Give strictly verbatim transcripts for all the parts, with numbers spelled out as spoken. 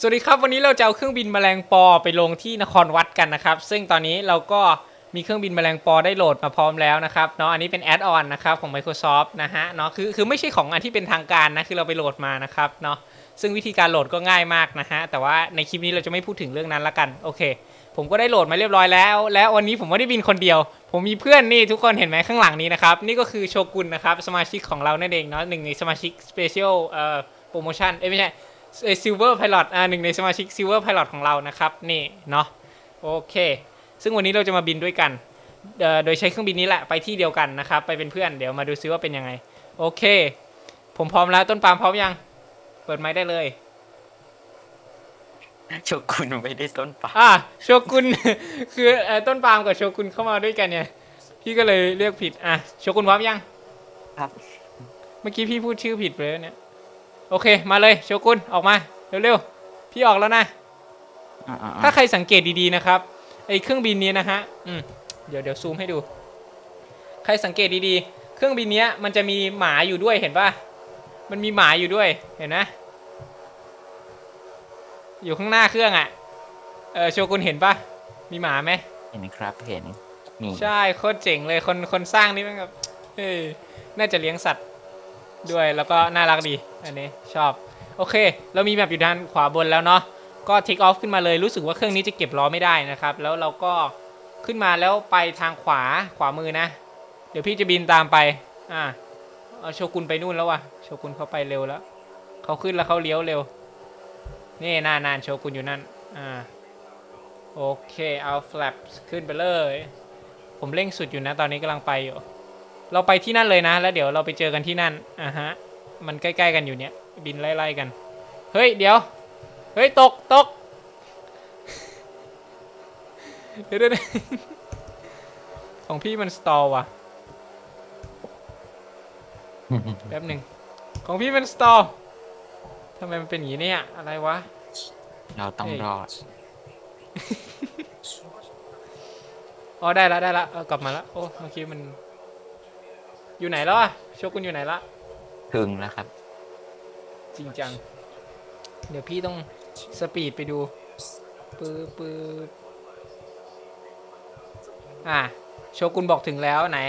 สวัสดีครับวันนี้เราจะเอาเครื่องบินแมลงปอไปลงที่นครวัดกันนะครับซึ่งตอนนี้เราก็มีเครื่องบินแมลงปอได้โหลดมาพร้อมแล้วนะครับเนาะอันนี้เป็นแอดออนนะครับของ Microsoft นะฮะเนาะคือคือไม่ใช่ของอันที่เป็นทางการนะคือเราไปโหลดมานะครับเนาะซึ่งวิธีการโหลดก็ง่ายมากนะฮะแต่ว่าในคลิปนี้เราจะไม่พูดถึงเรื่องนั้นละกันโอเคผมก็ได้โหลดมาเรียบร้อยแล้วและวันนี้ผมไม่ได้บินคนเดียวผมมีเพื่อนนี่ทุกคนเห็นไหมข้างหลังนี้นะครับนี่ก็คือโชกุนนะครับสมาชิกของเรานั่นเองเนาะหนึ่งในสมาชิก Special เอ่อ Promotion เอ้ยไม่ใช่ซิลเวอร์ไพลอตหนึ่งในสมาชิกซิลเวอร์ไพลอตของเรานะครับนี่เนาะโอเคซึ่งวันนี้เราจะมาบินด้วยกันโดยใช้เครื่องบินนี้แหละไปที่เดียวกันนะครับไปเป็นเพื่อนเดี๋ยวมาดูซิว่าเป็นยังไงโอเคผมพร้อมแล้วต้นปาล์มพร้อมยังเปิดไมค์ได้เลยโชกุนไม่ได้ต้นปาล์มอ่ะโชกุนคือต้นปาล์มกับโชกุนเข้ามาด้วยกันเนี่ยพี่ก็เลยเรียกผิดอ่ะโชกุนพร้อมยังครับเมื่อกี้พี่พูดชื่อผิดไปแล้วเนี่ยโอเคมาเลยโชกุนออกมาเร็วๆพี่ออกแล้วนะถ้าใครสังเกตดีๆนะครับไอเครื่องบินนี้นะฮะอืมเดี๋ยวเดี๋ยวซูมให้ดูใครสังเกตดีๆเครื่องบินนี้มันจะมีหมาอยู่ด้วยเห็นป่ะมันมีหมาอยู่ด้วยเห็นนะอยู่ข้างหน้าเครื่องอ่ะเออโชกุนเห็นป่ะมีหมาไหมเห็นครับเห็นใช่โคตรเจ๋งเลยคนคนสร้างนี่มั้งครับเฮ้ยน่าจะเลี้ยงสัตว์ด้วยแล้วก็น่ารักดีอันนี้ชอบโอเคเรามีแบบอยู่ด้านขวาบนแล้วเนาะก็เทคออฟขึ้นมาเลยรู้สึกว่าเครื่องนี้จะเก็บล้อไม่ได้นะครับแล้วเราก็ขึ้นมาแล้วไปทางขวาขวามือนะเดี๋ยวพี่จะบินตามไปอ่าเอาโชกุนไปนู่นแล้ววะโชกุนเขาไปเร็วแล้วเขาขึ้นแล้วเขาเลี้ยวเร็วนี่นานนานโชกุนอยู่นั่นอ่าโอเคเอาแฟลปขึ้นไปเลยผมเร่งสุดอยู่นะตอนนี้กำลังไปอยู่เราไปที่นั่นเลยนะแล้วเดี๋ยวเราไปเจอกันที่นั่นอ่ะฮะมันใกล้ๆกันอยู่เนี่ยบินไล่ๆกันเฮ้ยเดี๋ยวเฮ้ยตกตกเดี๋ยวของพี่มันสตอลว่ะแป๊บหนึ่งของพี่มันสตอลทำไมมันเป็นอย่างนี้เนี่ยอะไรวะเราต้องรอดอ๋อได้ละได้ละกลับมาละโอ้เมื่อกี้มันอยู่ไหนแล้วอะโชกุนอยู่ไหนละถึงแล้วครับจริงจังเดี๋ยวพี่ต้องสปีดไปดูปื๊ดปื๊ดอ่ะโชกุนบอกถึงแล้วไหน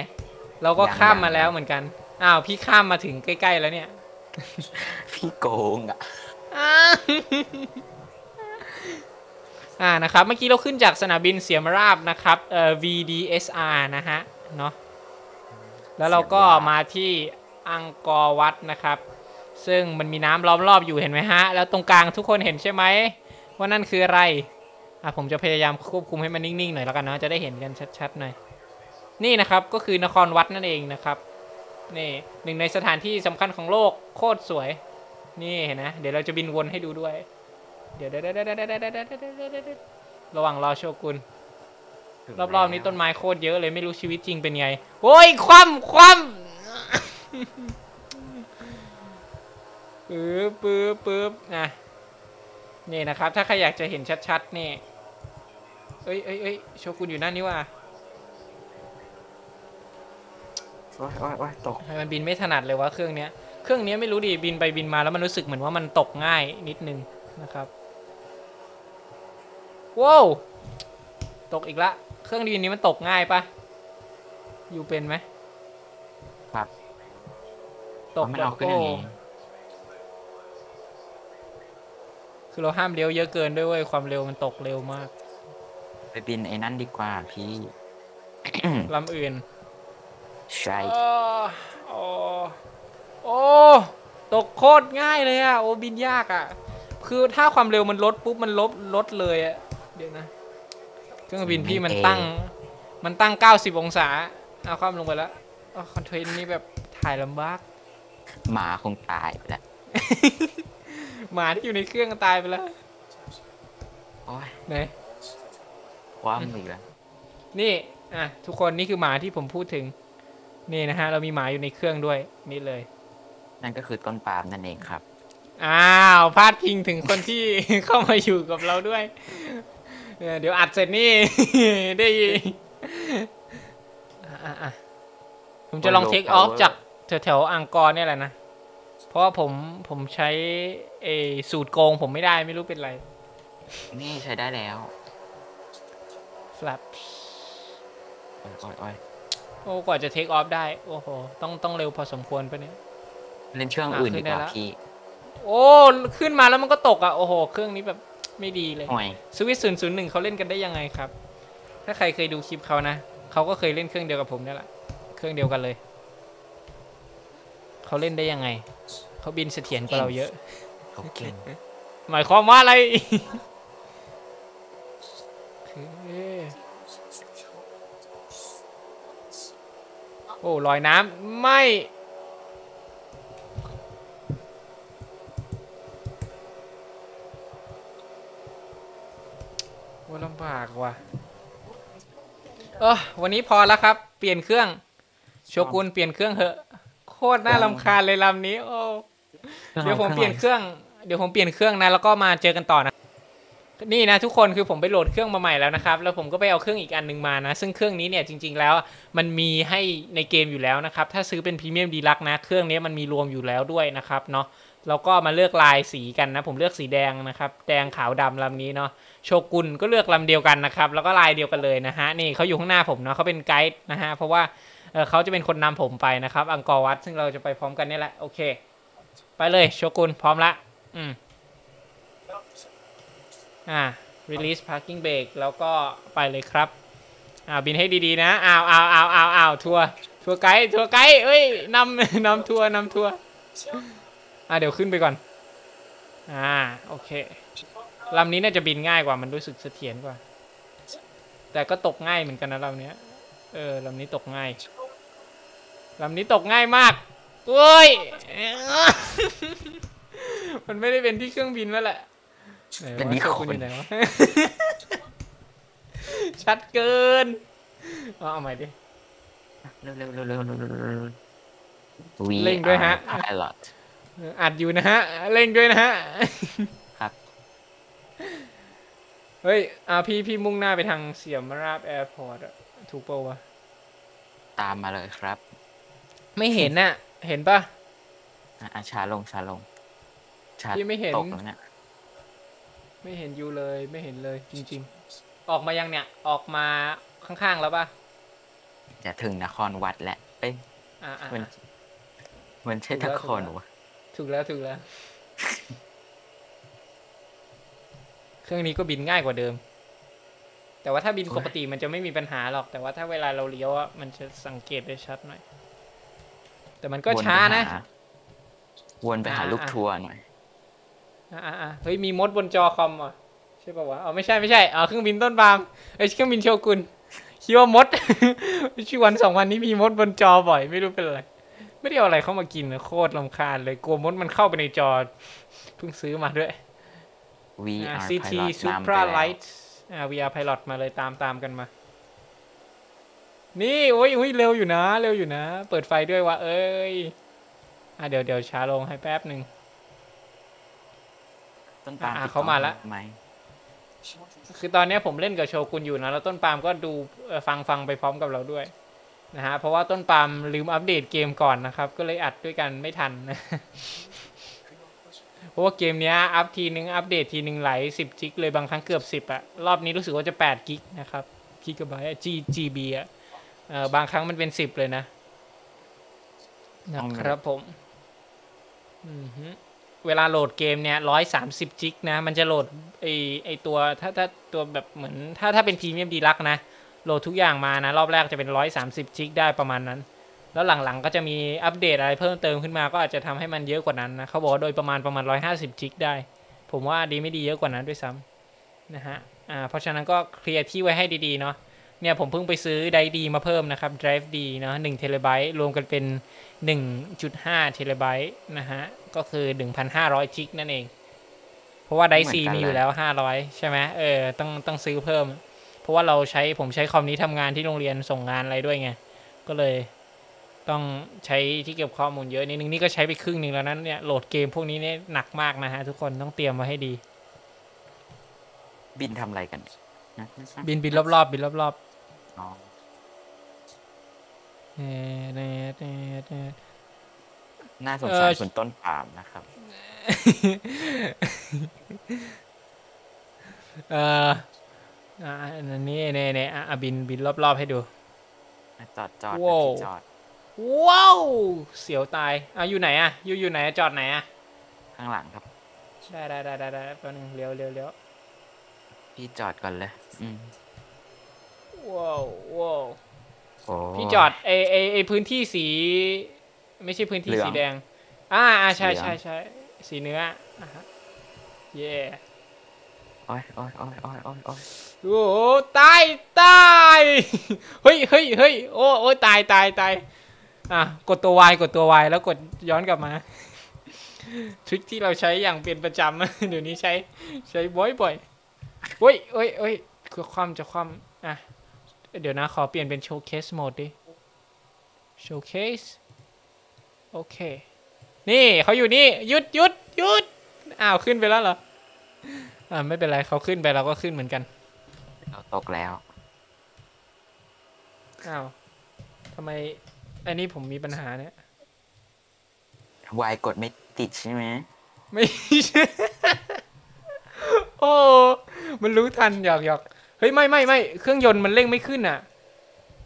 เราก็ข้ามมาแล้วเหมือนกันอ้าวพี่ข้ามมาถึงใกล้ๆแล้วเนี่ยพี่โกงอ่ะอ่านะครับเมื่อกี้เราขึ้นจากสนามบินเสียมราบนะครับเอ่อ วี ดี เอส อาร์ นะฮะเนาะแล้วเราก็มาที่อังกอร์วัดนะครับซึ่งมันมีน้ำล้อมรอบอยู่เห็นไหมฮะแล้วตรงกลางทุกคนเห็นใช่ไหมว่านั่นคืออะไรอ่ะผมจะพยายามควบคุมให้มันนิ่งๆหน่อยแล้วกันเนาะจะได้เห็นกันชัดๆหน่อยนี่นะครับก็คือนครวัดนั่นเองนะครับนี่หนึ่งในสถานที่สำคัญของโลกโคตรสวยนี่เห็นนะเดี๋ยวเราจะบินวนให้ดูด้วยเดี๋ยวระหว่างรอโชกุนรอบๆนี้ต้นไม้โคตรเยอะเลยไม่รู้ชีวิตจริงเป็นไงโอ้ยคว่ำคว่ำปื๊บปื๊บปื๊บนะนี่นะครับถ้าใครอยากจะเห็นชัดๆนี่เอ้ยเอ้ยเอ้ยโชกุนอยู่นั่นนี่ว่าโอ้ยโอ้ยโอ้ยตกมันบินไม่ถนัดเลยวะเครื่องเนี้ยเครื่องเนี้ยไม่รู้ดิบินไปบินมาแล้วมันรู้สึกเหมือนว่ามันตกง่ายนิดนึงนะครับว้าวตกอีกละเครื่องบินนี้มันตกง่ายปะอยู่เป็นไหมครับตกไม่ออกก็อย่างนี้คือเราห้ามเลี้ยวเยอะเกินด้วยเว้ยความเร็วมันตกเร็วมากไปบินไอ้นั่นดีกว่าพี่ลำอื่นใช่โอ้โอ้ตกโคตรง่ายเลยอ่ะโอ้บินยากอ่ะคือถ้าความเร็วมันลดปุ๊บมันลดลดเลยอ่ะเดี๋ยวนะเครื่องบินพี่มันตั้งมันตั้งเก้าสิบองศาเอาความลงไปแล้วคอนเทนต์นี้แบบถ่ายลำบากหมาคงตายไปแล้วหมาที่อยู่ในเครื่องตายไปแล้วโอ้ยไหนความอีกแล้วนี่อ่ะทุกคนนี่คือหมาที่ผมพูดถึงนี่นะฮะเรามีหมาอยู่ในเครื่องด้วยนี่เลยนั่นก็คือต้นปาล์มนั่นเองครับอ้าวพาดพิงถึงคนที่ เข้ามาอยู่กับเราด้วยเดี๋ยวอัดเสร็จนี่ได้ผมจะลองเทคออฟจากแถวๆอังกอร์เนี่ยแหละนะ เพราะผมผมใช้ไอ้สูตรโกงผมไม่ได้ไม่รู้เป็นไรนี่ใช้ได้แล้วสลับอ่อยๆโอ้กว่าจะเทคออฟได้โอ้โหต้องต้องเร็วพอสมควรปะเนี่ยเล่นเครื่องอื่นดีกว่าพี่โอ้ขึ้นมาแล้วมันก็ตกอ่ะโอ้โหเครื่องนี้แบบไม่ดีเลยสวิตศูนย์ศูนย์หนึ่งเขาเล่นกันได้ยังไงครับถ้าใครเคยดูคลิปเขานะเขาก็เคยเล่นเครื่องเดียวกับผมนี่แหละเครื่องเดียวกันเลยเขาเล่นได้ยังไงเขาบินเสถียรกว่าเราเยอะเขาเก่งหมายความว่าอะไรโอ้ลอยน้ำไม่ว่าลำบากว่ะเออวันนี้พอแล้วครับเปลี่ยนเครื่องโชกุนเปลี่ยนเครื่องเหอะโคตรน่ารำคาญเลยลำนี้โอ้เดี๋ยวผมเปลี่ยนเครื่องเดี๋ยวผมเปลี่ยนเครื่องนะแล้วก็มาเจอกันต่อนะนี่นะทุกคนคือผมไปโหลดเครื่องมาใหม่แล้วนะครับแล้วผมก็ไปเอาเครื่องอีกอันหนึ่งมานะซึ่งเครื่องนี้เนี่ยจริงๆแล้วมันมีให้ในเกมอยู่แล้วนะครับถ้าซื้อเป็นพรีเมียมดีลักซ์นะเครื่องนี้มันมีรวมอยู่แล้วด้วยนะครับเนาะแล้วก็มาเลือกลายสีกันนะผมเลือกสีแดงนะครับแดงขาวดำลำนี้เนาะโชกุนก็เลือกลำเดียวกันนะครับแล้วก็ลายเดียวกันเลยนะฮะนี่เขาอยู่ข้างหน้าผมเนาะเขาเป็นไกด์นะฮะเพราะว่าเขาจะเป็นคนนำผมไปนะครับอังกอร์วัดซึ่งเราจะไปพร้อมกันนี่แหละโอเคไปเลยโชกุนพร้อมละอืมอ่า release parking brake แล้วก็ไปเลยครับอ้าวบินให้ดีๆนะอ้าวอ้าวอ้าวอ้าวอ้าวทัวร์ทัวร์ไกด์ทัวร์ไกด์เอ้ยนำนำทัวร์นำทัวร์อ่ะเดี๋ยวขึ้นไปก่อนอ่าโอเคลำนี้น่าจะบินง่ายกว่ามันรู้สึกเสถียรกว่าแต่ก็ตกง่ายเหมือนกันนะลำนี้เออลำนี้ตกง่ายลำนี้ตกง่ายมากโอ้ย มันไม่ได้เป็นที่เครื่องบินแล้วแหละเป็นนิโคลอยู่ไหนวะ ชัดเกินเอาใหม่ดิเร็วเร็วเร็วเร็วเร็วเร็วเร็วเร่งด้วยฮะอัดอยู่นะฮะเร่งด้วยนะฮะครับเฮ้ยอ่าพี่พี่มุ่งหน้าไปทางเสียมราบแอร์พอร์ตถูกปะวะตามมาเลยครับไม่เห็นน่ะเห็นปะอ่ะช้าลงช้าลงช้าตกแล้วเนี่ยไม่เห็นอยู่เลยไม่เห็นเลยจริงๆออกมายังเนี่ยออกมาข้างๆแล้วป่ะจะถึงนครวัดแหละเอ้ยมันมันใช่นครวะถูกแล้วถูกแล้วเครื่องนี้ก็บินง่ายกว่าเดิมแต่ว่าถ้าบินปกติมันจะไม่มีปัญหาหรอกแต่ว่าถ้าเวลาเราเลี้ยวอ่ะมันจะสังเกตได้ชัดหน่อยแต่มันก็ช้านะวนไปหาลูกทัวร์หน่อยอ่าอ่าเฮ้ยมีมดบนจอคอมอ่ะใช่ป่าววะอ๋อไม่ใช่ไม่ใช่อ๋อเครื่องบินต้นบามไอเครื่องบินโชกุนคิดว่ามดช่วงวันสองวันนี้มีมดบนจอบ่อยไม่รู้เป็นอะไรไม่ได้เอาอะไรเข้ามากินนะโคตรรำคาญเลยกลัวมดมันเข้าไปในจอเพิ่งซื้อมาด้วย ซี ที Supra Light อ่า วี อาร์ Pilot มาเลยตามตามกันมานี่โอ้ยโอ้ยเร็วอยู่นะเร็วอยู่นะเปิดไฟด้วยวะเอ้ยอ่ะเดี๋ยวเดี๋ยวช้าลงให้แป๊บหนึ่งอ่าเขามาแล้วคือตอนนี้ผมเล่นกับโชกุนอยู่นะแล้วต้นปาล์มก็ดูฟังฟังไปพร้อมกับเราด้วยนะฮะเพราะว่าต้นปาล์มลืมอัปเดตเกมก่อนนะครับก็เลยอัดด้วยกันไม่ทันนะเพราะว่าเกมนี้อัปทีนึงอัปเดตทีนึงไหลสิบจิกเลยบางครั้งเกือบสิบอะรอบนี้รู้สึกว่าจะแปดกิกนะครับกิกะไบต์ จี บี อะบางครั้งมันเป็นสิบเลยนะนะครับผมอือฮึเวลาโหลดเกมเนี่ยหนึ่งร้อยสามสิบจิกนะมันจะโหลดไอไอตัวถ้าถ้าตัวแบบเหมือนถ้าถ้าเป็นพรีเมียมดีลักซ์นะโหลดทุกอย่างมานะรอบแรกจะเป็นหนึ่งร้อยสามสิบจิกได้ประมาณนั้นแล้วหลังๆก็จะมีอัปเดตอะไรเพิ่มเติมขึ้นมาก็อาจจะทำให้มันเยอะกว่านั้นนะเขาบอกโดยประมาณประมาณหนึ่งร้อยห้าสิบจิกได้ผมว่าดีไม่ดีเยอะกว่านั้นด้วยซ้ำนะฮะอ่าเพราะฉะนั้นก็เคลียร์ที่ไว้ให้ดีๆเนาะเนี่ยผมเพิ่งไปซื้อไดดีมาเพิ่มนะครับ Drive D เนาะหนึ่งเทราไบต์รวมกันเป็น หนึ่งจุดห้า เทราไบต์นะฮะก็คือ หนึ่งพันห้าร้อย จิกนั่นเองเพราะว่าไดซีมีอยู่แล้วห้าร้อยใช่ไหมเออต้องต้องซื้อเพิ่มเพราะว่าเราใช้ผมใช้คอมนี้ทำงานที่โรงเรียนส่งงานอะไรด้วยไงก็เลยต้องใช้ที่เก็บข้อมูลเยอะนิดนึงนี่ก็ใช้ไปครึ่งหนึ่งแล้วนั้นเนี่ยโหลดเกมพวกนี้เนี่ยหนักมากนะฮะทุกคนต้องเตรียมไว้ให้ดีบินทำอะไรกันบินบินรอบๆบินรอบๆ น่าสงสารคุณต้นปาล์มนะครับเอ่ออันนี้เนี่ยเนี่ยอ่ะบินบินรอบๆให้ดูจอดจอดจอดว้าวเสียวตายอ่ะอยู่ไหนอ่ะอยู่อยู่ไหนจอดไหนอ่ะข้างหลังครับได้ได้ได้ได้ได้แป๊บนึงเลี้ยวเลี้ยวเลี้ยวพี่จอดก่อนเลยอืมว้าวว้าวพี่จอดไอไอไอพื้นที่สีไม่ใช่พื้นที่สีแดงอ่าใช่ใช่ใช่สีเนื้ออ่ะฮะเย่โอ้ยโอ้ยโอ้ยโอ้ยโอ้ยโอ้ยโอ้ตายตายเฮ้ยเฮ้ยเฮ้ยโอ้โอ้ตายตายตายอ่ะกดตัววายกดตัววายแล้วกดย้อนกลับมาทริคที่เราใช้อย่างเป็นประจำเดี๋ยวนี้ใช้ใช้บ่อยๆเฮ้ยเฮ้ยเฮ้ยคือความจะความอ่ะเดี๋ยวนะขอเปลี่ยนเป็นโชว์เคสโหมดดิโชว์เคสโอเคนี่เขาอยู่นี่หยุดหยุดหยุดอ้าวขึ้นไปแล้วเหรออ่าไม่เป็นไรเขาขึ้นไปเราก็ขึ้นเหมือนกันเราตกแล้วอ้าวทำไมอันนี้ผมมีปัญหาเนี่ยวายกดไม่ติดใช่ไหมไม่ใช่โอ้มันรู้ทันหยอกหยอกเฮ้ยไม่ไม่ไม่เครื่องยนต์มันเร่งไม่ขึ้นอ่ะ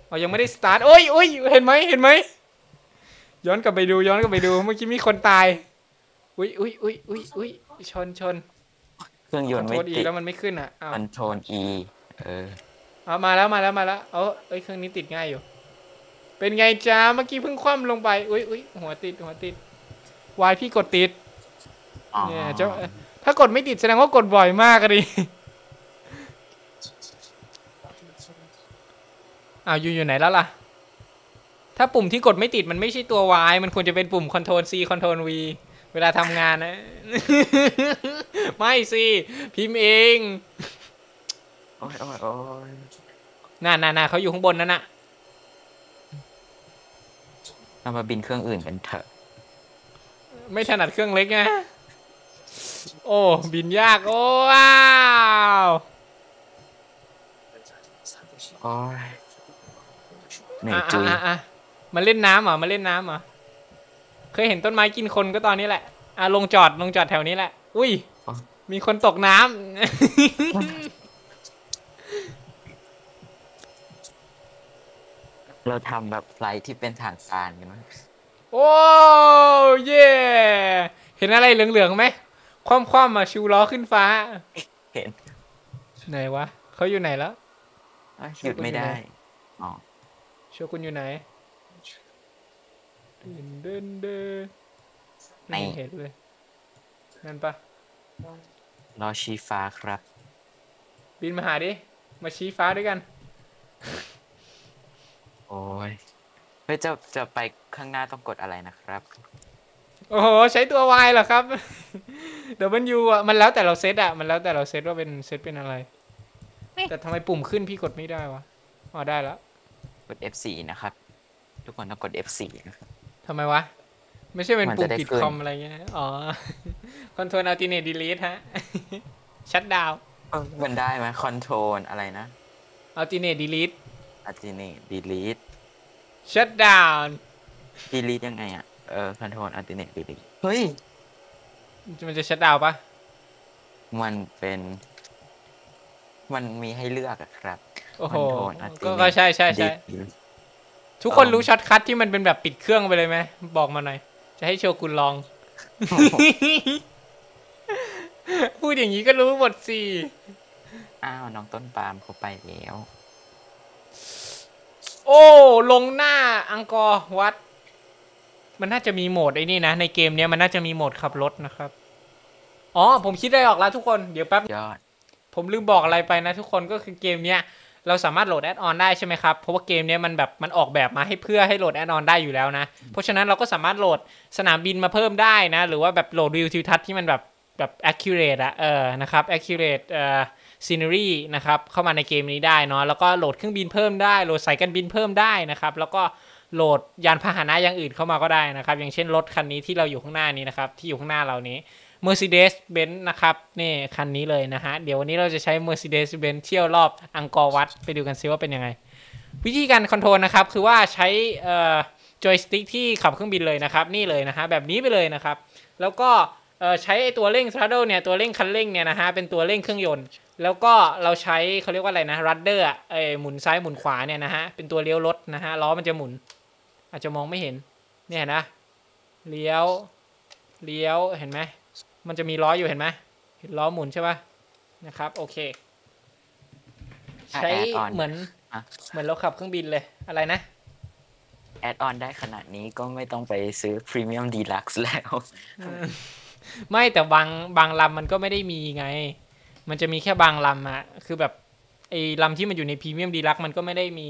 อ๋อยังไม่ได้สตาร์ทโอ้ยโอ้ยเห็นไหมเห็นไหมย้อนกลับไปดูย้อนกลับไปดูเมื่อกี้มีคนตายอุ้ยอุ้ยอุ้ยอุ้ยอุ้ยชนชนเครื่องยนต์ไม่ติดแล้วมันไม่ขึ้นอ่ะอ้าวมันชนอีเออเอามาแล้วมาแล้วมาแล้วเออเอ้ยเครื่องนี้ติดง่ายอยู่เป็นไงจ้าเมื่อกี้เพิ่งคว่ำลงไปอุ้ยอุ้ยหัวติดหัวติดวายพี่กดติดเนี่ยเจ้าถ้ากดไม่ติดแสดงว่ากดบ่อยมากเลยอ้าวอยู่อยู่ไหนแล้วล่ะถ้าปุ่มที่กดไม่ติดมันไม่ใช่ตัว Y มันควรจะเป็นปุ่ม Ctrl C Ctrl V เวลาทำงานนะ ไม่สิพิมพ์เองโอ้ยโอ้ยโอ้ยน่าน่าน่าเขาอยู่ข้างบนนั่นน่ะเรามาบินเครื่องอื่นกันเถอะไม่ถนัดเครื่องเล็กไงโอ้บินยากโอ้ว้าวโอ้ยเหนื่อยจุยมาเล่นน้ำเหรอมาเล่นน้ำเหรอเคยเห็นต้นไม้กินคนก็ตอนนี้แหละอ่ะลงจอดลงจอดแถวนี้แหละอุ้ยมีคนตกน้ำเราทำแบบไฟที่เป็นฐานซานกันไหมโอ้เย่เห็นอะไรเหลืองๆไหมคว่ำๆมาชูล้อขึ้นฟ้าเห็นไหนวะเขาอยู่ไหนแล้วหยุดไม่ได้อ๋อโชกุนอยู่ไหนเดินเดินเดินไม่เห็นเลยนั่นปะรอชี้ฟ้าครับบินมาหาดิมาชี้ฟ้าด้วยกันโอ้ยเฮ้ยจะจะไปข้างหน้าต้องกดอะไรนะครับโอ้โหใช้ตัว Y เหรอครับเดี๋ยวมันอยู่อ่ะมันแล้วแต่เราเซตอ่ะมันแล้วแต่เราเซตว่าเป็นเซตเป็นอะไรแต่ทำไมปุ่มขึ้นพี่กดไม่ได้วะอ๋อได้แล้วกด เอฟ สี่ นะครับทุกคนต้องกด เอฟ สี่ นะครับทำไมวะไม่ใช่เป็นปุ่มปิดคอมอะไรเงี้ยอ๋อ Control Alternate Delete ฮะ Shut Down มันได้ไหม Control อะไรนะ Alternate Delete Alternate Delete Shut Down Delete ยังไงอ่ะเออ Control Alternate Delete เฮ้ยมันจะ Shut Down ปะมันเป็นมันมีให้เลือกอะครับโอ้โหก็ใช่ใช่ใช่ทุกคนรู้ช็อตคัทที่มันเป็นแบบปิดเครื่องไปเลยไหมบอกมาหน่อยจะให้โชว์คุณลองพูดอย่างนี้ก็รู้หมดสิอ้าวน้องต้นปาล์มเขาไปแล้วโอ้ลงหน้าอังกอร์วัดมันน่าจะมีโหมดไอ้นี่นะในเกมเนี้ยมันน่าจะมีโหมดขับรถนะครับอ๋อผมคิดได้ออกแล้วทุกคนเดี๋ยวแป๊บผมลืมบอกอะไรไปนะทุกคนก็คือเกมเนี้ยเราสามารถโหลดแอดออนได้ใช่ไหมครับเพราะว่าเกมนี้มันแบบมันออกแบบมาให้เพื่อให้โหลดแอดออนได้อยู่แล้วนะเพราะฉะนั้นเราก็สามารถโหลดสนามบินมาเพิ่มได้นะหรือว่าแบบโหลดวิวทิวทัศน์ที่มันแบบแบบ accurate อะเออนะครับ accurate เอ่อ scenery นะครับเข้ามาในเกมนี้ได้เนาะแล้วก็โหลดเครื่องบินเพิ่มได้โหลดสายการบินเพิ่มได้นะครับแล้วก็โหลดยานพาหนะอย่างอื่นเข้ามาก็ได้นะครับอย่างเช่นรถคันนี้ที่เราอยู่ข้างหน้านี้นะครับที่อยู่ข้างหน้าเรานี้Mercedes Benz นะครับนี่คันนี้เลยนะฮะเดี๋ยววันนี้เราจะใช้ Mercedes Benz เที่ยวรอบอังกอร์วัดไปดูกันซิว่าเป็นยังไงวิธีการคอนโทรลนะครับคือว่าใช้ จอยสติ๊กที่ขับเครื่องบินเลยนะครับนี่เลยนะฮะแบบนี้ไปเลยนะครับแล้วก็ใช้ไอตัวเร่ง throttle เนี่ยตัวเร่งคันเร่งเนี่ยนะฮะเป็นตัวเร่งเครื่องยนต์แล้วก็เราใช้เขาเรียกว่าอะไรนะ rudder อ่ะไอหมุนซ้ายหมุนขวาเนี่ยนะฮะเป็นตัวเลี้ยวรถนะฮะล้อมันจะหมุนอาจจะมองไม่เห็นเนี่ยนะเลี้ยวเลี้ยวเห็นไหมมันจะมีล้ออยู่เห็นไหมเห็นล้อหมุนใช่ป่ะนะครับโอเคใช้เหมือนเหมือนเราขับเครื่องบินเลยอะไรนะแอดออนได้ขนาดนี้ก็ไม่ต้องไปซื้อพรีเมียมดีลักซ์แล้วไม่แต่บางบางลำมันก็ไม่ได้มีไงมันจะมีแค่บางลำอะคือแบบไอ้ลำที่มันอยู่ในพรีเมียมดีลักซ์มันก็ไม่ได้มี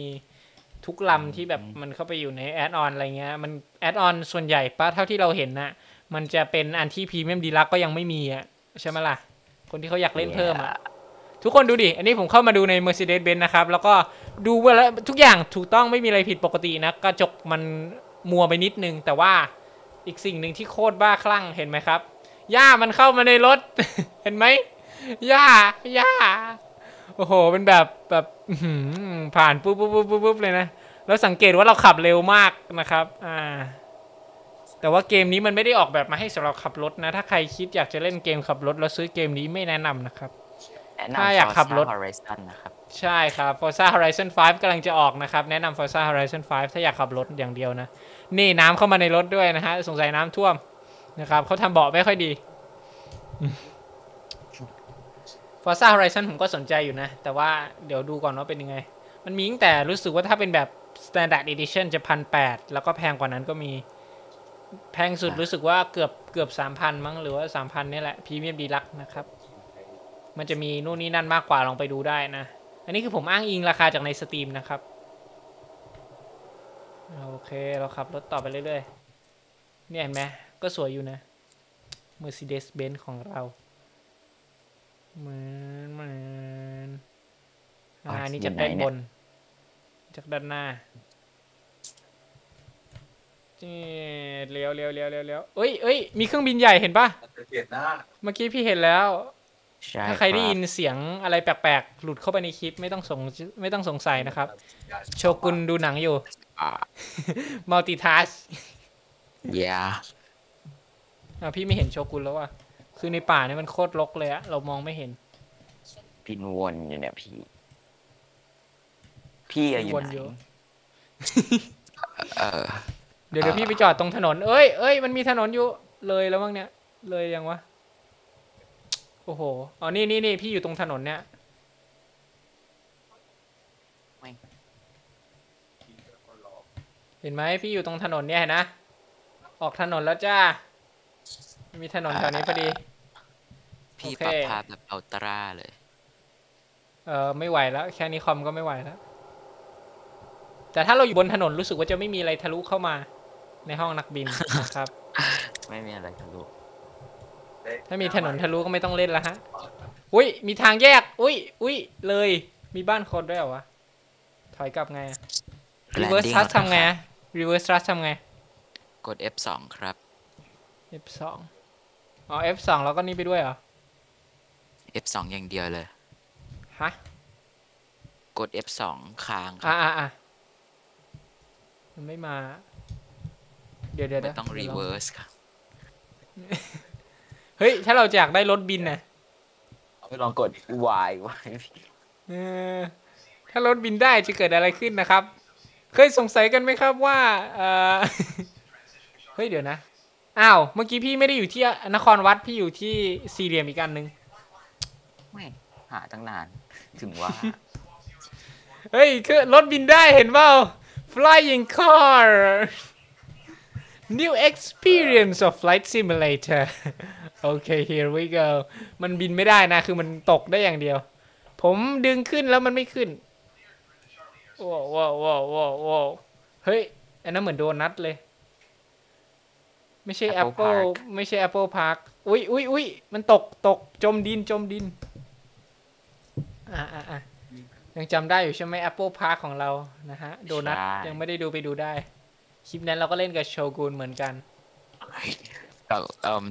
ทุกลำที่แบบมันเข้าไปอยู่ในแอดออนอะไรเงี้ยมันแอดออนส่วนใหญ่ปะเท่าที่เราเห็นนะมันจะเป็นอันที่พรีเมียมดีลักซ์ก็ยังไม่มีอะใช่ไหมล่ะคนที่เขาอยากเล่น yeah. เพิ่มอะทุกคนดูดิอันนี้ผมเข้ามาดูใน Mercedes Benz นะครับแล้วก็ดูว่าทุกอย่างถูกต้องไม่มีอะไรผิดปกตินะกระจกมันมัวไปนิดนึงแต่ว่าอีกสิ่งหนึ่งที่โคตรบ้าคลั่งเห็นไหมครับหญ้ามันเข้ามาในรถ เห็นไหมหญ้าหญ้าโอ้โหเป็นแบบแบบผ่านปุ๊บปุ๊บปุ๊บปุ๊บเลยนะแล้วสังเกตว่าเราขับเร็วมากนะครับอ่าแต่ว่าเกมนี้มันไม่ได้ออกแบบมาให้สำหรับขับรถนะถ้าใครคิดอยากจะเล่นเกมขับรถแล้วซื้อเกมนี้ไม่แนะนำนะครับถ้าอยากขับรถ Horizon นะครับใช่ครับ Forza Horizon ไฟว์กำลังจะออกนะครับแนะนำ Forza Horizon ไฟว์ถ้าอยากขับรถอย่างเดียวนะนี่น้ำเข้ามาในรถด้วยนะฮะสงสัยน้ำท่วมนะครับเขาทำเบาะไม่ค่อยดี Forza Horizon ผมก็สนใจอยู่นะแต่ว่าเดี๋ยวดูก่อนว่าเป็นยังไงมันมีตั้งแต่รู้สึกว่าถ้าเป็นแบบ Standard Edition จะหนึ่งพันแปดร้อยแล้วก็แพงกว่านั้นก็มีแพงสุดรู้สึกว่าเกือบเกือบ สามพัน มั้งหรือว่า สามพัน นี่แหละ Premium Deluxe นะครับมันจะมีนู่นนี่นั่นมากกว่าลองไปดูได้นะอันนี้คือผมอ้างอิงราคาจากในสตรีมนะครับโอเคเราขับรถต่อไปเรื่อยๆเนี่ยเห็นไหมก็สวยอยู่นะ Mercedes Benz ของเราเหมือนเหมือนอันนี้จากด้านบนจากด้านหน้าเลี้ยวเลี้ยวเลี้ยวเลี้ยวเอ้ยเอ้ยมีเครื่องบินใหญ่เห็นปะเมื่อกี้พี่เห็นแล้วถ้าใครได้ยินเสียงอะไรแปลกๆหลุดเข้าไปในคลิปไม่ต้องสงไม่ต้องสงสัยนะครับโชกุนดูหนังอยู่ มัลติทัสอย่าพี่ไม่เห็นโชกุนแล้วว่ะคือในป่าเนี่ยมันโคตรรกเลยอะเรามองไม่เห็นพินวนอยู่เนี่ยพี่พี่อยู่ไหนเดี๋ยวเดี๋ยวพี่ไปจอดตรงถนนเอ้ยเอ้ยมันมีถนนอยู่เลยแล้วมั้งเนี่ยเลยยังวะโอ้โหอ๋อนี่นี่นี่พี่อยู่ตรงถนนเนี่ยเห็นไหมพี่อยู่ตรงถนนเนี่ยนะออกถนนแล้วจ้ามีถนนแถวนี้พอดีพี่ปรับภาพแบบอัลตร้าเลยเออไม่ไหวแล้วแค่นี้คอมก็ไม่ไหวแล้วแต่ถ้าเราอยู่บนถนนรู้สึกว่าจะไม่มีอะไรทะลุเข้ามาในห้องนักบินนะครับไม่มีอะไรทะลุถ้ามีถนนทะลุก็ไม่ต้องเล่นละฮะอุ้ยมีทางแยกอุ้ยอุ้ยเลยมีบ้านคนด้วยเหรอวะถอยกลับไง reverse thrust ทำไง reverse thrust ทำไงกด เอฟ สอง ครับ เอฟ สอง อ๋อ เอฟ สอง แล้วก็นี่ไปด้วยเหรอ เอฟ สอง อย่างเดียวเลยฮะกด เอฟ สอง ค้างครับอ่ะอ่ะมันไม่มาเดี๋ยวเดี๋ยวต้อง reverse ครับเฮ้ยถ้าเราอยากได้รถบินนะไปลองกด Y วายถ้ารถบินได้จะเกิดอะไรขึ้นนะครับเคยสงสัยกันไหมครับว่าเฮ้ยเดี๋ยวนะอ้าวเมื่อกี้พี่ไม่ได้อยู่ที่นครวัดพี่อยู่ที่สี่เหลี่ยมอีกกันนึงไม่หาตั้งนานถึงว่าเฮ้ยคือรถบินได้เห็นเปล่า flying car new experience of flight simulator โอเค here we go มันบินไม่ได้นะคือมันตกได้อย่างเดียวผมดึงขึ้นแล้วมันไม่ขึ้นว้าวว้าวว้าวว้าวเฮ้ยอันนั้นเหมือนโดนัทเลยไม่ใช่ Apple ไม่ใช่ Apple Park อุ้ยอุ้ยอุ้ยมันตกตกจมดินจมดินอ่ะอ่ะอ่ะยังจำได้อยู่ใช่ไหม Apple Park ของเรานะฮะโดนัทยังไม่ได้ดูไปดูได้คลิปนั้นเราก็เล่นกับโชกุนเหมือนกัน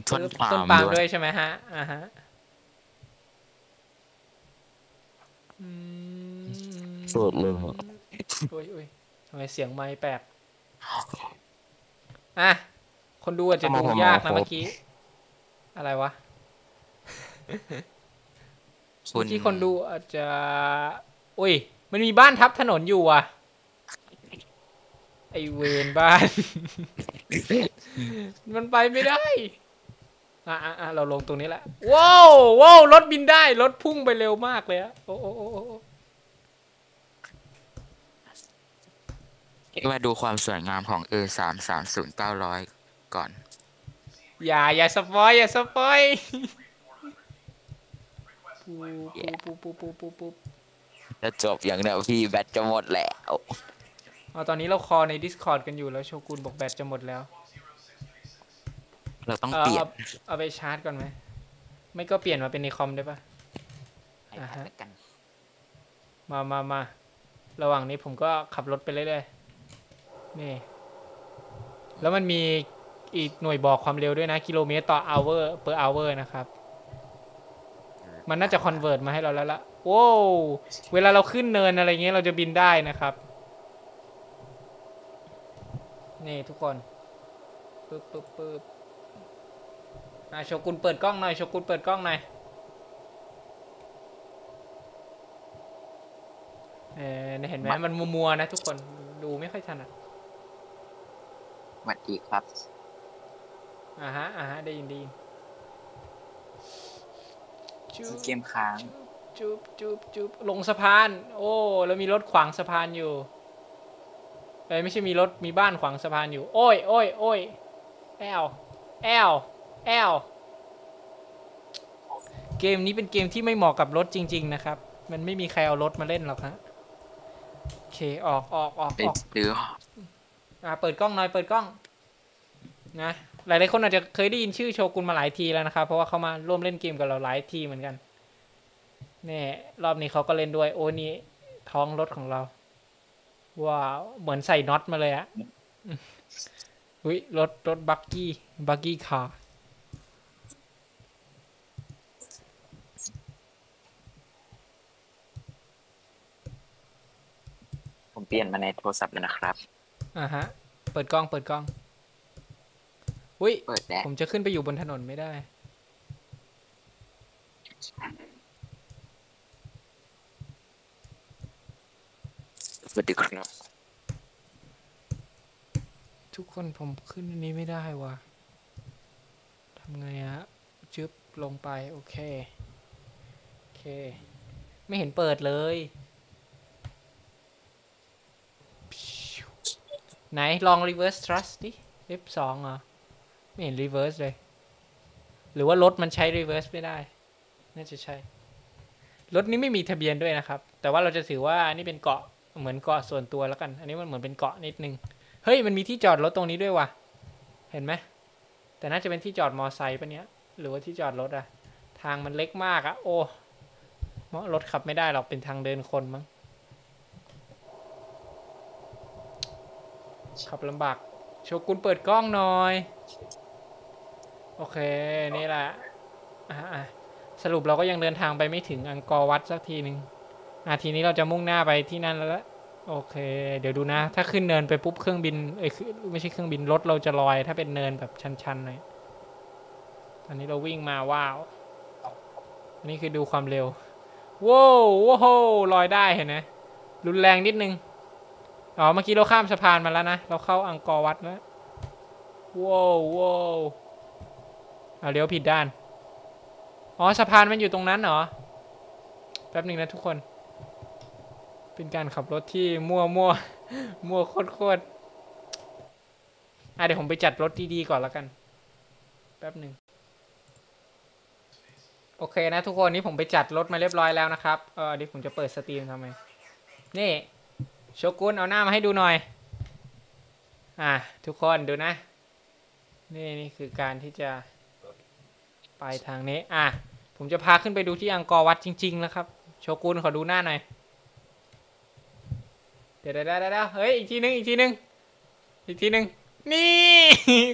ต้นปาล์มด้วยใช่ไหมฮะอ่าฮะสดเลยฮะโอ้ยโอ้ยทำไมเสียงไมค์แปลก อ่ะคนดูอาจจะดูยากนะเมื่อกี้อะไรวะคนที่คนดูอาจจะอุ้ยมันมีบ้านทับถนนอยู่อ่ะไอเวรบ้านมันไปไม่ได้อ่ะอ่ะเราลงตรงนี้แหละว้าวว้าวรถบินได้รถพุ่งไปเร็วมากเลยอะโอ้โอ้โอ้มาดูความสวยงามของ เอ สาม สาม ศูนย์ เก้าร้อย ก่อนอย่าอย่าสปอยอย่าสปอยปุ๊บปุ๊บปุ๊บปุ๊บปุ๊บจะจบอย่างเนี้ยพี่แบตจะหมดแล้วอ๋อตอนนี้เราคอใน Discord กันอยู่แล้วโชกุนบอกแบตจะหมดแล้วเราต้องเปลี่ยนเอาไปชาร์จก่อนไหมไม่ก็เปลี่ยนมาเป็นในคอมได้ปะอ่ะฮะมามามาระหว่างนี้ผมก็ขับรถไปเรื่อยๆนี่แล้วมันมีอีกหน่วยบอกความเร็วด้วยนะกิโลเมตรต่อ hour per hour นะครับมันน่าจะคอนเวิร์ตมาให้เราแล้วละโว้วเวลาเราขึ้นเนินอะไรเงี้ยเราจะบินได้นะครับนี่ทุกคนปึ๊บปึ๊บปึ๊บอ่ะโชกุนเปิดกล้องหน่อยโชกุนเปิดกล้องหน่อยเออเห็นไหมมันมัวๆนะทุกคนดูไม่ค่อยถนัดสวัสดีครับอ่าฮะอ่าฮะได้ยินดีเกมค้างจุ๊บจุ๊บจุ๊บลงสะพานโอ้แล้วมีรถขวางสะพานอยู่เอ้ยไม่ใช่มีรถมีบ้านขวางสะพานอยู่โอ้ยโอ้ยโอ้ยแอลแอลแอลเกมนี้เป็นเกมที่ไม่เหมาะกับรถจริงๆนะครับมันไม่มีใครเอารถมาเล่นหรอกฮะโอเคออกออกออกออกอ่าเปิดกล้องหน่อยเปิดกล้องนะหลายๆคนอาจจะเคยได้ยินชื่อโชกุนมาหลายทีแล้วนะครับเพราะว่าเขามาร่วมเล่นเกมกับเราหลายทีเหมือนกันนี่รอบนี้เขาก็เล่นด้วยโอ้นี่ท้องรถของเราว้าวเหมือนใส่น็อตมาเลยอะอุ้ยรถรถบักกี้บักกี้คาร์ผมเปลี่ยนมาในโทรศัพท์แล้วนะครับอ่าฮะเปิดกล้องเปิดกล้องอุ้ยผมจะขึ้นไปอยู่บนถนนไม่ได้สวัสดีครับทุกคนผมขึ้นนี้ไม่ได้ว่ะทำไงฮะจึ๊บลงไปโอเคโอเคไม่เห็นเปิดเลยไหนลอง reverse thrust ดิ เอฟ สอง เหรอไม่เห็น reverse เลยหรือว่ารถมันใช้ reverse ไม่ได้น่าจะใช่รถนี้ไม่มีทะเบียนด้วยนะครับแต่ว่าเราจะถือว่านี่เป็นเกาะเหมือนเกาะส่วนตัวแล้วกันอันนี้มันเหมือนเป็นเกาะนิดนึงเฮ้ยมันมีที่จอดรถตรงนี้ด้วยว่ะเห็นไหมแต่น่าจะเป็นที่จอดมอไซค์ปะเนี้ยหรือว่าที่จอดรถอะทางมันเล็กมากอะโอ้รถขับไม่ได้หรอกเป็นทางเดินคนมั้งขับลำบากโชกุนเปิดกล้องหน่อยโอเคนี่แหละสรุปเราก็ยังเดินทางไปไม่ถึงอังกอร์วัดสักทีนึงอ่ะทีนี้เราจะมุ่งหน้าไปที่นั่นแล้วละโอเคเดี๋ยวดูนะถ้าขึ้นเนินไปปุ๊บเครื่องบินเอ้ยไม่ใช่เครื่องบินรถเราจะลอยถ้าเป็นเนินแบบชันๆหน่อยตอนนี้เราวิ่งมาว้าวอันนี้คือดูความเร็วว้าวว้าวลอยได้เห็นไหมรุนแรงนิดนึงอ๋อเมื่อกี้เราข้ามสะพานมาแล้วนะเราเข้าอังกอร์วัดแล้วว้าวว้าวเอาเลี้ยวผิดด้านอ๋อสะพานมันอยู่ตรงนั้นเหรอแป๊บหนึ่งนะทุกคนเป็นการขับรถที่มั่วมั่วมั่วโคตรโคตรอ่ะเดี๋ยวผมไปจัดรถดีๆก่อนแล้วกันแป๊บหนึ่งโอเคนะทุกคนนี้ผมไปจัดรถมาเรียบร้อยแล้วนะครับเออเดี๋ยวผมจะเปิดสตรีมทำไมนี่โชกุนเอาหน้ามาให้ดูหน่อยอ่ะทุกคนดูนะนี่นี่คือการที่จะไปทางนี้อ่ะผมจะพาขึ้นไปดูที่อังกอร์วัดจริงๆแล้วครับโชกุนขอดูหน้าหน่อยเดี๋ยวๆๆเฮ้ยอีกทีนึงอีกทีนึงอีกทีนึงนี่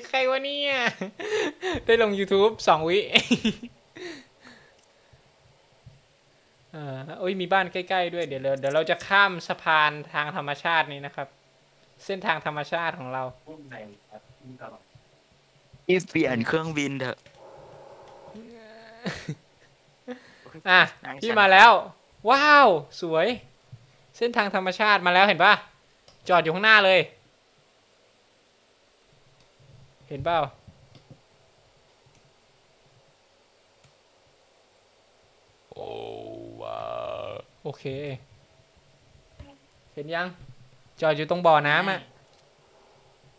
ใครวะเนี่ยได้ลง YouTube สองวิอ่าโอ้ยมีบ้านใกล้ๆด้วยเดี๋ยวเดี๋ยวเราจะข้ามสะพานทางธรรมชาตินี้นะครับเส้นทางธรรมชาติของเรา นี่เปลี่ยนเครื่องบินเถอะอ่ะพี่มาแล้วว้าวสวยเส้นทางธรรมชาติมาแล้วเห็นป่ะจอดอยู่ข้างหน้าเลยเห็นเปล่าโอ้ว้าโอเคเห็นยังจอดอยู่ตรงบ่อน้ำอะ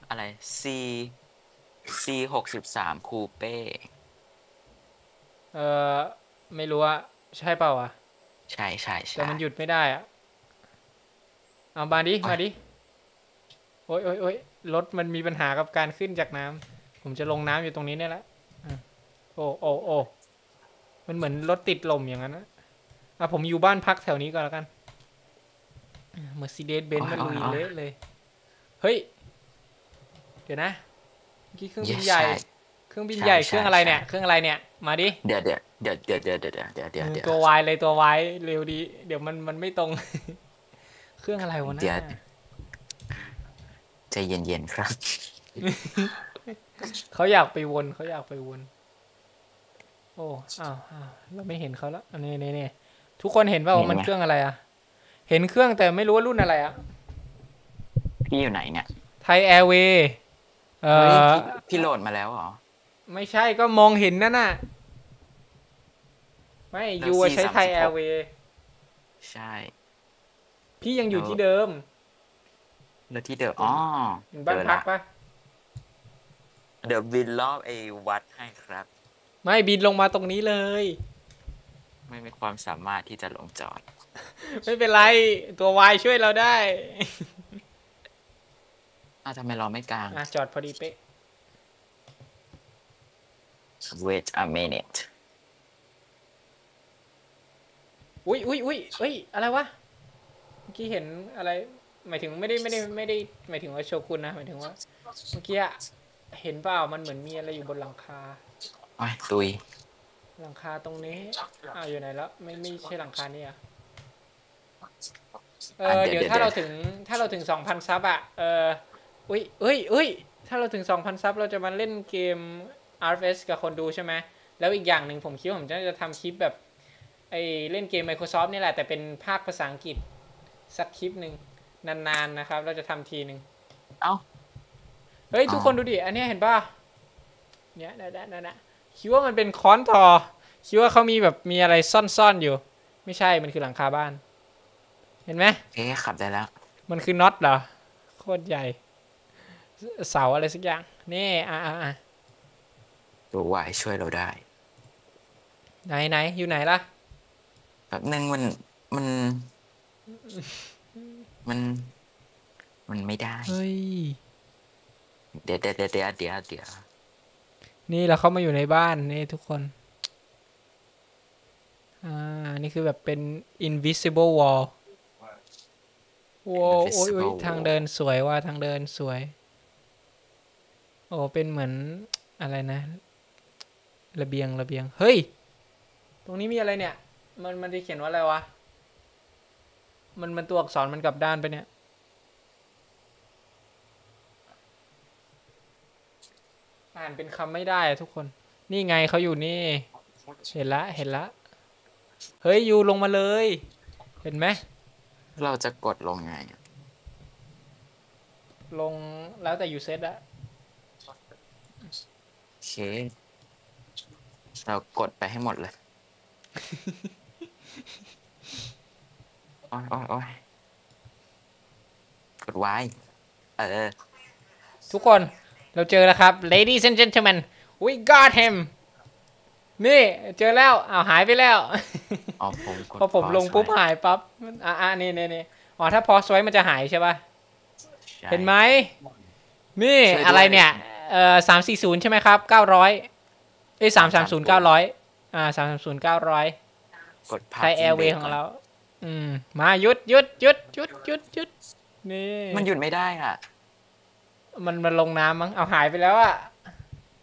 อะไร C C หกสิบสามคูเป้เออไม่รู้อะใช่เปล่าอะใช่ใช่ใช่แต่มันหยุดไม่ได้อะเอามาดิมาดิโอ้ยโอ้ยโอ้ยรถมันมีปัญหากับการขึ้นจากน้ำผมจะลงน้ำอยู่ตรงนี้เนี่ยแหละโอ้โอ้โอ้มันเหมือนรถติดลมอย่างนั้นนะอ่ะผมอยู่บ้านพักแถวนี้ก่อนแล้วกัน Mercedes Benz มันลุยเละเลยเฮ้ยเดี๋ยวนะเมื่อกี้เครื่องบินใหญ่เครื่องบินใหญ่เครื่องอะไรเนี่ยเครื่องอะไรเนี่ยมาดิเดี๋ยวเดี๋ยวเดี๋ยวเดี๋ยวเดี๋ยวเดี๋ยวเดี๋ยวเดี๋ยวตัววายเลยตัววายเร็วดีเดี๋ยวมันมันไม่ตรงเครื่องอะไรวะเนี่ยใจเย็นๆครับเขาอยากไปวนเขาอยากไปวนโอ้อ้าวเราไม่เห็นเขาแล้วนี่นี่นี่ทุกคนเห็นว่ามันเครื่องอะไรอ่ะเห็นเครื่องแต่ไม่รู้ว่ารุ่นอะไรอ่ะพี่อยู่ไหนเนี่ยไทยแอร์เวย์เออพี่โหลดมาแล้วเหรอไม่ใช่ก็มองเห็นนั่นน่ะไม่ยูใช้ไทยแอร์เวย์ใช่พี่ยังอยู่ที่เดิมแล้วที่เดิมอ๋อบ้านพักปะเดี๋ยวบินรอบไอ้วัดให้ครับไม่บินลงมาตรงนี้เลยไม่มีความสามารถที่จะลงจอดไม่เป็นไรตัววายช่วยเราได้อ่ะทำไมเราไม่กลางอ่ะจอดพอดีเป๊ะ wait a minute อุ้ยอุ้ยอุ้ยเฮ้ยอะไรวะเมื่อกี้เห็นอะไรหมายถึงไม่ได้ไม่ได้ไม่ได้หมายถึงว่าโชคุณนะหมายถึงว่าเมื่อกี้เห็นเปล่ามันเหมือนมีอะไรอยู่บนหลังคาไอ้ตุยหลังคาตรงนี้อ้าวอยู่ไหนแล้วไม่ไม่ใช่หลังคานี่อ่ะเออเดี๋ยวถ้าเราถึงถ้าเราถึงสองพันซับอ่ะเอออุ้ยอุ้ยอุ้ยถ้าเราถึงสองพันซับเราจะมาเล่นเกม อาร์ เอฟ เอส กับคนดูใช่ไหมแล้วอีกอย่างหนึ่งผมคิดว่าผมจะทำคลิปแบบไอเล่นเกม Microsoft นี่แหละแต่เป็นภาคภาษาอังกฤษสักคลิปหนึ่งนานๆนะครับเราจะทำทีหนึ่งเอ้าเฮ้ยทุกคนดูดิอันนี้เห็นป่ะเนี้ยนะนะนะคิดว่ามันเป็นค้อนทอคิดว่าเขามีแบบมีอะไรซ่อนๆอยู่ไม่ใช่มันคือหลังคาบ้านเห็นไหมเอ๊ะขับได้แล้วมันคือน็อตเหรอโคตรใหญ่เสาอะไรสักอย่างนี่อ่ะอ่ะตัววายช่วยเราได้ไหนไหนอยู่ไหนล่ะแบบนึงมันมันมันมันไม่ได้เฮ้ยเดี๋ยวเดี๋ยวเดี๋ยวเดี๋ยวเดี๋ยวนี่เราเข้ามาอยู่ในบ้านนี่ทุกคนอ่านี่คือแบบเป็น invisible wall โว้โอ้ยทางเดินสวยว่าทางเดินสวยโอ้เป็นเหมือนอะไรนะระเบียงระเบียงเฮ้ยตรงนี้มีอะไรเนี่ยมันมันจะเขียนว่าอะไรวะมันมันตัวอักษรมันกลับด้านไปเนี่ยอ่านเป็นคำไม่ได้ทุกคนนี่ไงเขาอยู่นี่เห็นละเห็นละเฮ้ยยูลงมาเลยเห็นไหมเราจะกดลงไงลงแล้วแต่ยูเซตอะโอเคเรากดไปให้หมดเลยโอ้ยโอ้ยโอ้ยกดไว้เออทุกคนเราเจอแล้วครับ ladies and gentlemen we got him นี่เจอแล้วอ้าวหายไปแล้วพอผมลงปุ๊บหายปั๊บอ่ะอ่ะนี่นี่นี่อ๋อถ้าพอสวยมันจะหายใช่ป่ะเห็นไหมนี่อะไรเนี่ยเอ่อสามสี่ศูนย์ใช่ไหมครับเก้าร้อยไอ้สามสามศูนย์เก้าร้อยอ่าสามสามศูนย์เก้าร้อยไทยแอร์เวย์ของเราอืมมาหยุดหยุดหยุดหยุดหยุดหยุดนี่มันหยุดไม่ได้ค่ะมันมันลงน้ำมั้งเอาหายไปแล้วอ่ะ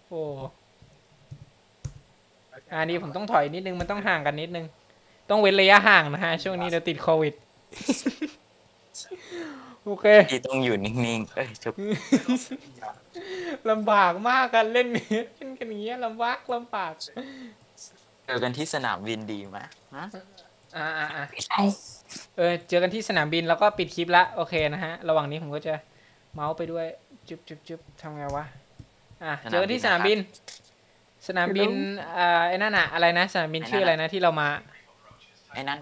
โอ้อันนี้ผมต้องถอยนิดนึงมันต้องห่างกันนิดนึงต้องเว้นระยะห่างนะฮะช่วงนี้เราติดโควิด โอเคที่ต้องอยู่นิ่งๆเอ้ยจบลำบากมากกันเล่นนี้เล่นกันอย่างเงี้ยลำบากลำบากเจอกันที่สนามบินดีไหมฮะอ่าอ่าเออเจอกันที่สนามบินแล้วก็ปิดคลิปละโอเคนะฮะระหว่างนี้ผมก็จะเมาส์ไปด้วยจุ๊บจุ๊บจุ๊บทำไงวะอ่ะเจอกันที่สนามบินสนามบินอ่าไอ้นั่นอะอะไรนะสนามบินชื่ออะไรนะที่เรามาไอ้นั่น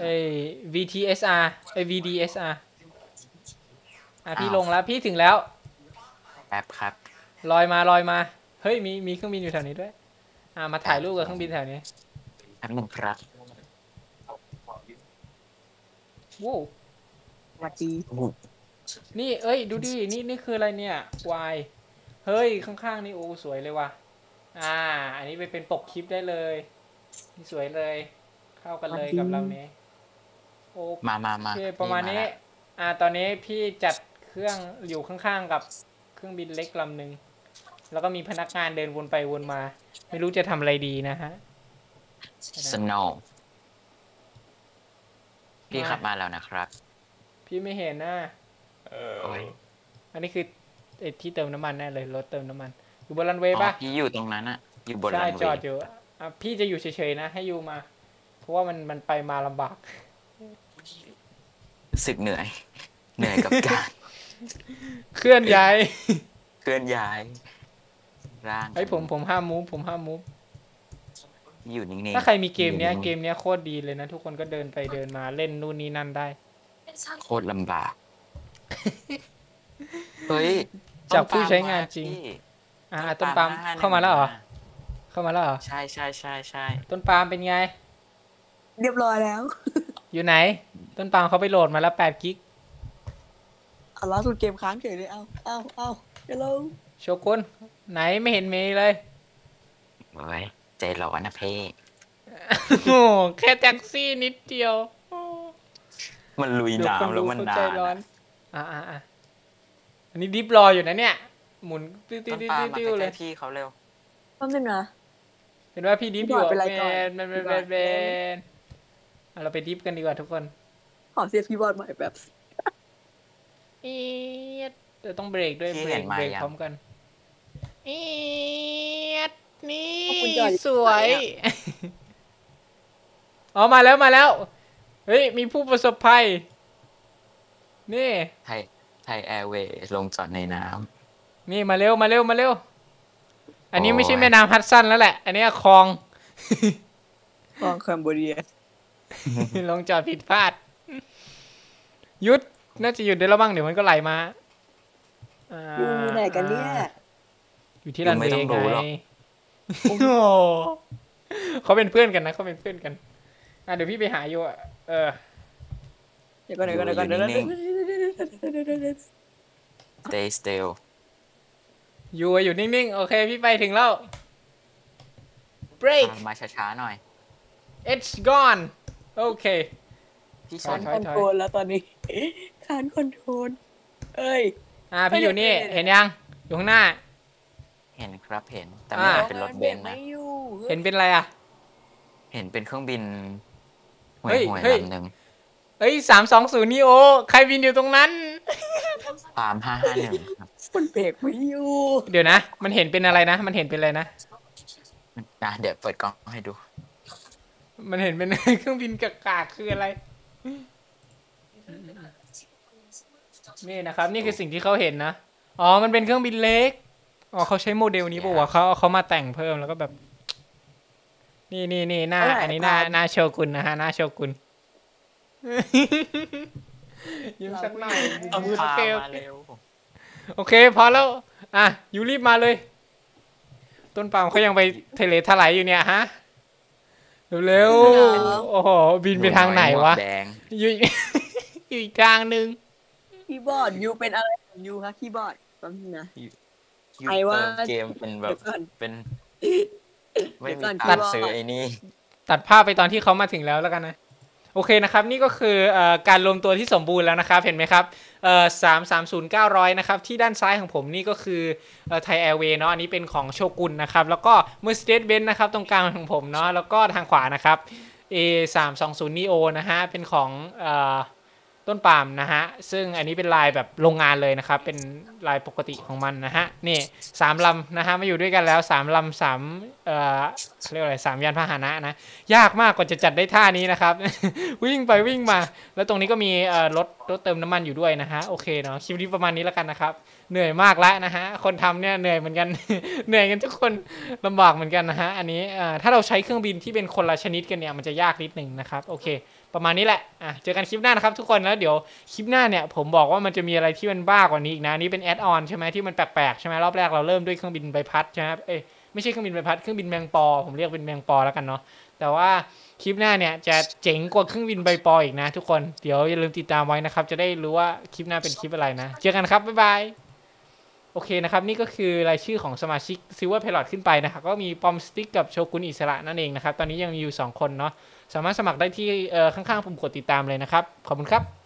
ไอ้ วี ที เอส อาร์ ไอ้ วี ดี เอส อาร์ อ่ะพี่ลงแล้วพี่ถึงแล้วแอบครับลอยมาลอยมาเฮ้ยมีมีเครื่องบินอยู่แถวนี้ด้วยอ่ะมาถ่ายรูปกับเครื่องบินแถวนี้แอบหนึ่งครับโว้วสวัสดีนี่เอ้ยดูดินี่นี่คืออะไรเนี่ยวายเฮ้ยข้างๆนี่โอ้สวยเลยว่ะอ่าอันนี้ไปเป็นปกคลิปได้เลยสวยเลยเข้ากันเลยกับเรานี้โอ้มามามาประมาณนี้อ่าตอนนี้พี่จัดเครื่องอยู่ข้างๆกับเครื่องบินเล็กลำหนึ่งแล้วก็มีพนักงานเดินวนไปวนมาไม่รู้จะทำอะไรดีนะฮะสโนว์พี่ขับมาแล้วนะครับพี่ไม่เห็นนะเอออันนี้คือที่เติมน้ำมันแน่เลยรถเติมน้ำมันอยู่บนรันเวย์ป่ะพี่อยู่ตรงนั้นอะอยู่บนรันเวย์ใช่จอดอยู่อ่ะพี่จะอยู่เฉยๆนะให้ยูมาเพราะว่ามันมันไปมาลำบากสึกเหนื่อยเหนื่อยกับการเคลื่อนย้ายเคลื่อนย้ายร่างไอ้ผมผมห้ามมูฟผมห้ามมูฟอยู่นิ่งๆถ้าใครมีเกมเนี้ยเกมเนี้ยโคตรดีเลยนะทุกคนก็เดินไปเดินมาเล่นนู่นนี่นั่นได้โคตรลำบากเฮ้ยจากผู้ใช้งานจริงอ่าต้นปาล์มเข้ามาแล้วเหรอเข้ามาแล้วเหรอใช่ใช่ใช่ใช่ต้นปาล์มเป็นไงเรียบร้อยแล้วอยู่ไหนต้นปาล์มเขาไปโหลดมาแล้วแปดกิกอ๋อล่าสุดเกมค้างเฉยเลยเอาเอาเอาเดี๋ยวเราโชกุนไหนไม่เห็นเมย์เลยโอ้ยใจร้อนนะเพ่โอ้แค่แท็กซี่นิดเดียวมันลุยน้ำแล้วมันนาอ่าอ่าอันนี้ดิฟรออยู่นะเนี่ยหมุนติ้วติ้วติ้วติ้วเลยพี่เขาเร็วต้องเป็นเหรอเป็นว่าพี่ดิฟอยู่เป็นเป็นเป็นเป็นเราไปดิฟกันดีกว่าทุกคนขอเสียพี่บอลใหม่แบบอีดจะต้องเบรกด้วยเบรกเบรกพร้อมกันอีดนี่สวยอ๋อมาแล้วมาแล้วเฮ้ยมีผู้ประสบภัยนี่ไทยไทยแอร์เวย์ลงจอดในน้ำนี่มาเร็วมาเร็วมาเร็วอันนี้ไม่ใช่แม่น้ำฮัดสันแล้วแหละอันนี้คลองคลองแคมโบเดียลงจอดผิดพลาดหยุดน่าจะหยุดได้แล้วบ้างเดี๋ยวมันก็ไหลมาอยู่ไหนกันเนี่ยอยู่ที่รันเวย์ไงเขาเป็นเพื่อนกันนะเขาเป็นเพื่อนกันอ่ะเดี๋ยวพี่ไปหาอยู่เออเดี๋ยวก่อนเดี๋ยวก่อนเดี๋ยวก่อนเดี๋ยวก่อนStay still อยู่อยู่นิ่งๆโอเคพี่ไปถึงแล้ว break มาช้าๆหน่อย it's gone โอเคพี่คานคอนโทรลแล้วตอนนี้คานคอนโทรลเอ้ยอ่าพี่อยู่นี่เห็นยังอยู่ข้างหน้าเห็นครับเห็นแต่ไม่เป็นรถเบนซ์นะเห็นเป็นอะไรอ่ะเห็นเป็นเครื่องบินห่วยๆลำหนึ่งเอ้ยสามสองศูนย์นี่โอใครบินอยู่ตรงนั้นสามห้าห้าหนึ่งมันเบรกไม่อยู่เดี๋ยวนะมันเห็นเป็นอะไรนะมันเห็นเป็นอะไรนะนะเดี๋ยวเปิดกล้องให้ดูมันเห็นเป็นเครื่องบินกากาคืออะไรนี่นะครับนี่คือสิ่งที่เขาเห็นนะอ๋อมันเป็นเครื่องบินเล็กอ๋อเขาใช้โมเดลนี้ป่ะเขาเขามาแต่งเพิ่มแล้วก็แบบนี่นี่นี่หน้าอันนี้หน้าหน้าโชกุนนะฮะหน้าโชกุนยิ้มสักหน่อยโอเคพอแล้วอ่ะยูรีบมาเลยต้นปาล์มเขายังไปเทเลทลายอยู่เนี่ยฮะเร็วๆโอ้โหบินไปทางไหนวะอยู่อีกทางหนึ่งคีย์บอร์ดยูเป็นอะไรของยูคะคีย์บอร์ดแป๊บนึงนะไอว่าเกมเป็นแบบเป็นไม่มีตัดซื้อไอ้นี่ตัดภาพไปตอนที่เขามาถึงแล้วแล้วกันนะโอเคนะครับนี่ก็คือการรวมตัวที่สมบูรณ์แล้วนะครับเห็นไหมครับสามสามศูนย์เก้าร้อยนะครับที่ด้านซ้ายของผมนี่ก็คือไทยแอร์เวย์เนาะอันนี้เป็นของโชกุนนะครับแล้วก็ Mercedes Benz นะครับตรงกลางของผมเนาะแล้วก็ทางขวานะครับ เอ สามสองศูนย์ นีโอ นะฮะเป็นของ ต้นปาล์มนะฮะซึ่งอันนี้เป็นลายแบบโรงงานเลยนะครับเป็นลายปกติของมันนะฮะนี่สามลำนะฮะมาอยู่ด้วยกันแล้วสามลำสามเอ่อเรียกอะไรสามยานพาหนะนะยากมากกว่าจะจัดได้ท่านี้นะครับ วิ่งไปวิ่งมาแล้วตรงนี้ก็มีเอ่อรถรถเติมน้ำมันอยู่ด้วยนะฮะโอเคเนาะคลิปนี้ประมาณนี้แล้วกันนะครับเหนื่อยมากแล้วนะฮะคนทำเนี่ยเหนื่อยเหมือนกัน เหนื่อยกันทุกคนลำบากเหมือนกันนะฮะอันนี้เอ่อถ้าเราใช้เครื่องบินที่เป็นคนละชนิดกันเนี่ยมันจะยากนิดนึงนะครับโอเคประมาณนี้แหละอ่ะเจอกันคลิปหน้านะครับทุกคนแล้วเดี๋ยวคลิปหน้าเนี่ยผมบอกว่ามันจะมีอะไรที่มันบ้ากว่านี้อีกนะนี่เป็นแอดออนใช่ไหมที่มันแปลกๆใช่ไหมรอบแรกเราเริ่มด้วยเครื่องบินใบพัดใช่ไหมเอ้ยไม่ใช่เครื่องบินใบพัดเครื่องบินแมงปอผมเรียกเป็นแมงปอแล้วกันเนาะแต่ว่าคลิปหน้าเนี่ยจะเจ๋งกว่าเครื่องบินใบปออีกนะทุกคนเดี๋ยวอย่าลืมติดตามไว้นะครับจะได้รู้ว่าคลิปหน้าเป็นคลิปอะไรนะเจอกันครับบ๊ายบายโอเคนะครับนี่ก็คือรายชื่อของสมาชิกซิลเวอร์ไพลอตขึ้นไปนะครับก็มีปอมสติ๊กกับโชกุนอิสระนั่นเองนะครับตอนนี้ยังมีอยู่สองคนเนาะสามารถสมัครได้ที่ข้างๆปุ่มกดติดตามเลยนะครับขอบคุณครับ